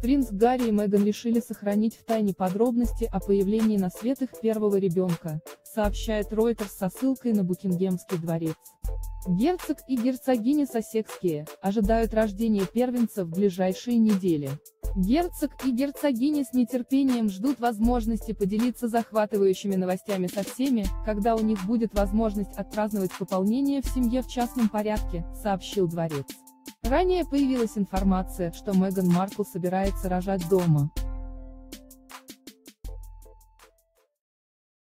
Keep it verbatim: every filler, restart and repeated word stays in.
Принц Гарри и Меган решили сохранить в тайне подробности о появлении на свет их первого ребенка, сообщает Reuters со ссылкой на Букингемский дворец. Герцог и герцогиня Сассекские ожидают рождения первенца в ближайшие недели. Герцог и герцогиня с нетерпением ждут возможности поделиться захватывающими новостями со всеми, когда у них будет возможность отпраздновать пополнение в семье в частном порядке, сообщил дворец. Ранее появилась информация, что Меган Маркл собирается рожать дома.